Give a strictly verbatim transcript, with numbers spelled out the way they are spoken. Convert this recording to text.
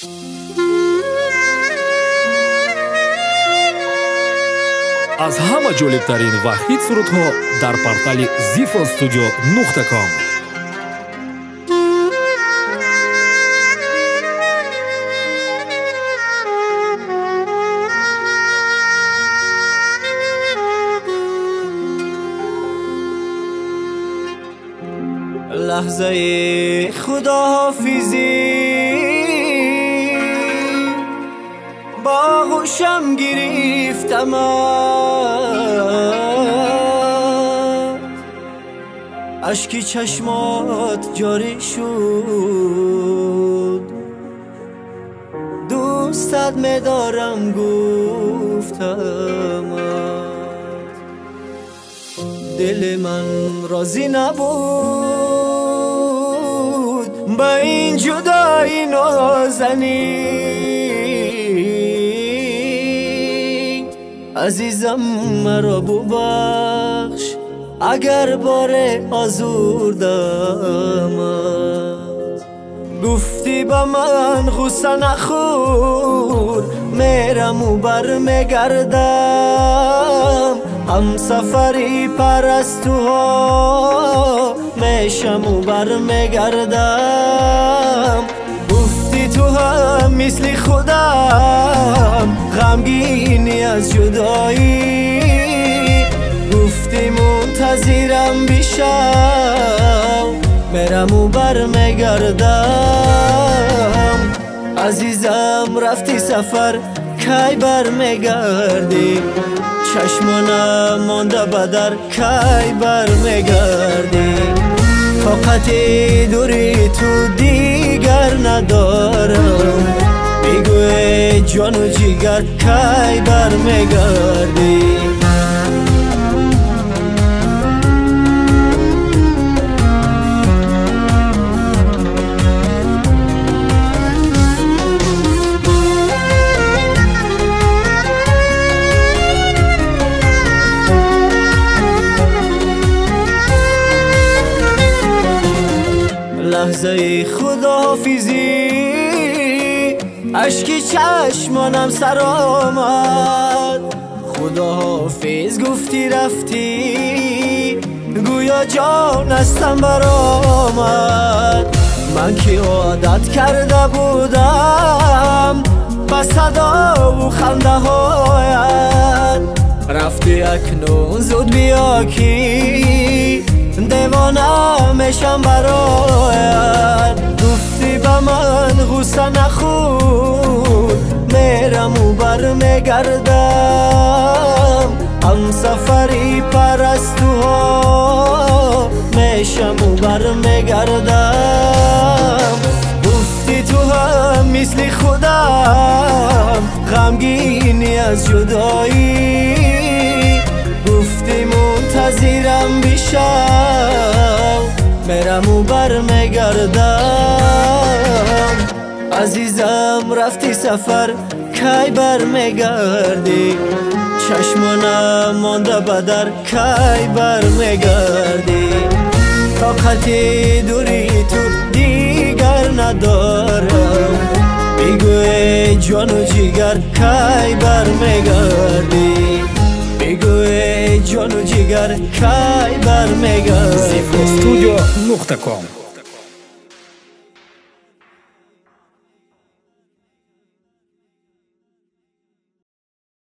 аз ҳама ҷолибтарин ва хит сурудҳо дар портали zifo studio dot com لحظه خداحافظی با هوشم گرفتم اشکی چشمات جاری شد دوستت می‌دارم گفتم دل من راضی نبود با این جدایی نازنین عزیزم مرا ببخش اگر باره آزردم گفتی با من غصه نخور میرم و برمیگردم همسفری پرستوها میشم و برمیگردم گفتی تو هم مثل خودم غمگینی از جدایی گفتی منتظرم بیشم میرم و برمیگردم عزیزم رفتی سفر کی برمیگردی چشمانم مانده بدر کی برمیگردی طاقت دوری تو دیگر ندارم بگوی جان و جیگر کی برمیگردی لحظه خداحافظی اشکی چشمانم سر آمد خداحافظ گفتی رفتی گویا جان هستم برآمد من که عادت کرده بودم به صدا و خنده هایت رفتی اکنون زود بیا کی دیوانه میشم برایت گفتی به من غصه نخور میرم و برمیگردم همسفری پرستوها میشم و برمیگردم گفتی تو هم مثل خودم غمگینی از جدایی گفتی منتظرم بیشم میرم و برمیگردم عزیزم رفتی سفر کی برمیگردی چشمانم مانده بدر کی برمیگردی طاقت دوری تو دیگر ندارم بگوی جان و جیگر کی برمیگردی بگوی جان و جیگر کی برمیگردی zifo studio dot com